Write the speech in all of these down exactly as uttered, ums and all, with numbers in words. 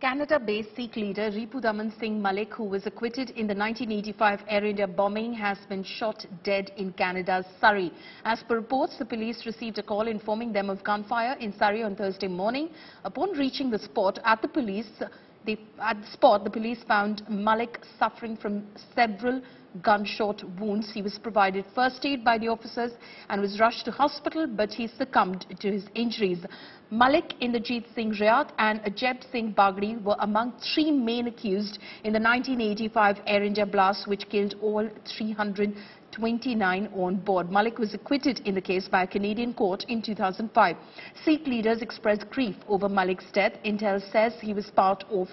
Canada-based Sikh leader Ripudaman Singh Malik, who was acquitted in the nineteen eighty-five Air India bombing, has been shot dead in Canada's Surrey. As per reports, the police received a call informing them of gunfire in Surrey on Thursday morning. Upon reaching the spot, at the police, they, at the spot, the police found Malik suffering from several gunshot wounds. He was provided first aid by the officers and was rushed to hospital, but he succumbed to his injuries. Malik, Inderjit Singh Reyat and Ajaib Singh Bagri were among three main accused in the nineteen eighty-five Air India blast, which killed all three hundred twenty-nine on board. Malik was acquitted in the case by a Canadian court in two thousand five. Sikh leaders expressed grief over Malik's death. Intel says he was part of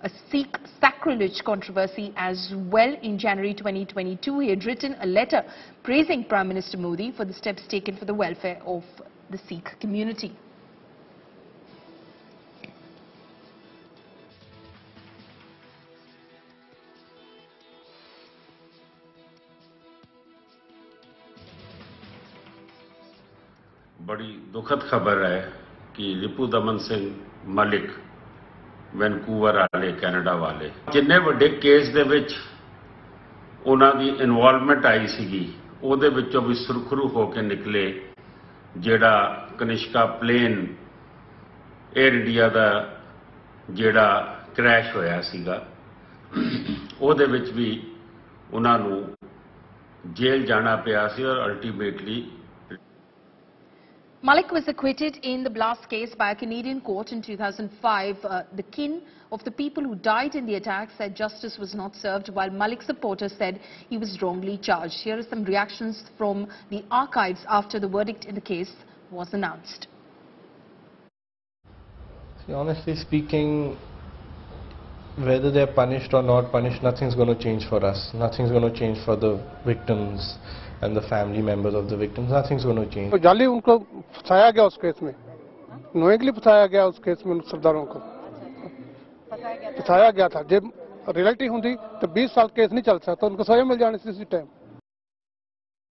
a Sikh sacrilege controversy as well. In January twenty twenty-two, he had written a letter praising Prime Minister Modi for the steps taken for the welfare of the Sikh community. बड़ी दुखद खबर है कि Ripudaman Singh Malik Vancouver वाले Canada वाले जिन्ने बड़े case दे विच उन्हां दी इन्वॉल्वमेंट आई सीगी ओदे विचों भी सुरखरू होके निकले जेड़ा कनिष्का प्लेन एयर इंडिया दा जेड़ा क्रैश होया सीगा ओदे विच भी उन्हां नूं जेल जाना पिया सी और ultimately Malik was acquitted in the blast case by a Canadian court in two thousand five. Uh, the kin of the people who died in the attack said justice was not served, while Malik's supporters said he was wrongly charged. Here are some reactions from the archives after the verdict in the case was announced. See, honestly speaking, whether they're punished or not punished, nothing's going to change for us. Nothing's going to change for the victims and the family members of the victims. Nothing's going to change. जाली उनको फंसाया गया उस case में, knowingly फंसाया गया उस case में उन सरदारों को फंसाया गया था। जब रियलिटी होती तो बीस साल केस नहीं चल सकता, उनको सजा मिल जानी थी इसी टाइम।